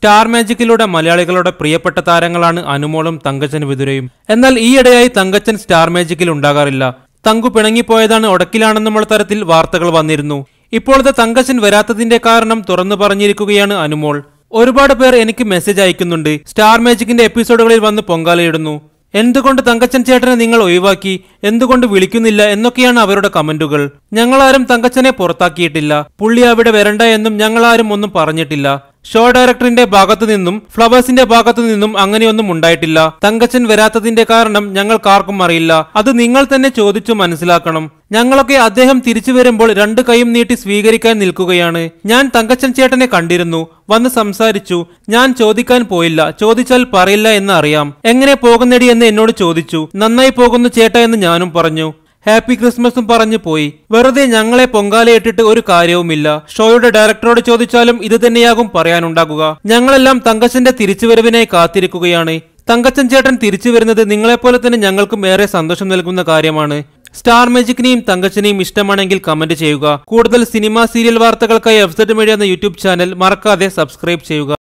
Star മാജിക്കിലൂടെ മലയാളികളുടെ പ്രിയപ്പെട്ട താരങ്ങളാണ് അനുമോളും തങ്കച്ചൻ വിതുരയും. എന്നാൽ ഈയിടെയായി തങ്കച്ചൻ സ്റ്റാർ മാജിക്കിൽ ഉണ്ടാകാറില്ല. തങ്കു പിണങ്ങിപ്പോയതാണ്, ഒടക്കിലാണെന്നുള്ള തരത്തിൽ വാർത്തകൾ വന്നിരുന്നു. ഇപ്പോഴത്തെ തങ്കച്ചൻ വരാത്തതിന്റെ കാരണം തുറന്നു പറഞ്ഞിരിക്കുകയാണ് അനുമോൾ. ഒരുപാട് പേർ എനിക്ക് മെസ്സേജ് അയക്കുന്നുണ്ട്, സ്റ്റാർ മാജിക്കിന്റെ എപ്പിസോഡുകളിൽ വന്ന് പൊങ്കാലയിടുന്നു, എന്തുകൊണ്ട് തങ്കച്ചൻ ചേട്ടനെ നിങ്ങൾ ഒഴിവാക്കി, എന്തുകൊണ്ട് വിളിക്കുന്നില്ല എന്നൊക്കെയാണ് അവരുടെ കമന്റുകൾ. ഞങ്ങളാരും തങ്കച്ചനെ പുറത്താക്കിയിട്ടില്ല, പുള്ളി അവിടെ വരണ്ട എന്നും ഞങ്ങളാരും ഒന്നും പറഞ്ഞിട്ടില്ല. ഷോ ഡയറക്ടറിന്റെ ഭാഗത്തു നിന്നും ഫ്ലവേഴ്സിന്റെ ഭാഗത്തു നിന്നും അങ്ങനെയൊന്നും ഉണ്ടായിട്ടില്ല. തങ്കച്ചൻ വരാത്തതിന്റെ കാരണം ഞങ്ങൾക്കാർക്കും അറിയില്ല, അത് നിങ്ങൾ തന്നെ ചോദിച്ചു മനസ്സിലാക്കണം. ഞങ്ങളൊക്കെ അദ്ദേഹം തിരിച്ചു വരുമ്പോൾ രണ്ടു കൈയും നീട്ടി സ്വീകരിക്കാൻ നിൽക്കുകയാണ്. ഞാൻ തങ്കച്ചൻ ചേട്ടനെ കണ്ടിരുന്നു, വന്ന് സംസാരിച്ചു, ഞാൻ ചോദിക്കാൻ പോയില്ല, ചോദിച്ചാൽ പറയില്ല എന്ന് അറിയാം. എങ്ങനെ പോകുന്നടി എന്ന് എന്നോട് ചോദിച്ചു, നന്നായി പോകുന്നു ചേട്ട എന്ന് ഞാനും പറഞ്ഞു, ഹാപ്പി ക്രിസ്മസും പറഞ്ഞു പോയി. വെറുതെ ഞങ്ങളെ പൊങ്കാലയിട്ടിട്ട് ഒരു കാര്യവുമില്ല. ഷോയുടെ ഡയറക്ടറോട് ചോദിച്ചാലും ഇത് തന്നെയാകും പറയാനുണ്ടാകുക. ഞങ്ങളെല്ലാം തങ്കച്ചന്റെ തിരിച്ചുവരവിനായി കാത്തിരിക്കുകയാണ്. തങ്കച്ചൻ ചേട്ടൻ തിരിച്ചു വരുന്നത് നിങ്ങളെപ്പോലെ തന്നെ ഞങ്ങൾക്കും ഏറെ സന്തോഷം നൽകുന്ന കാര്യമാണ്. സ്റ്റാർ മാജിക്കിനെയും തങ്കച്ചനെയും ഇഷ്ടമാണെങ്കിൽ കമന്റ് ചെയ്യുക. കൂടുതൽ സിനിമ സീരിയൽ വാർത്തകൾക്കായി എഫ്സെറ്റ് മീഡിയ എന്ന യൂട്യൂബ് ചാനൽ മറക്കാതെ സബ്സ്ക്രൈബ് ചെയ്യുക.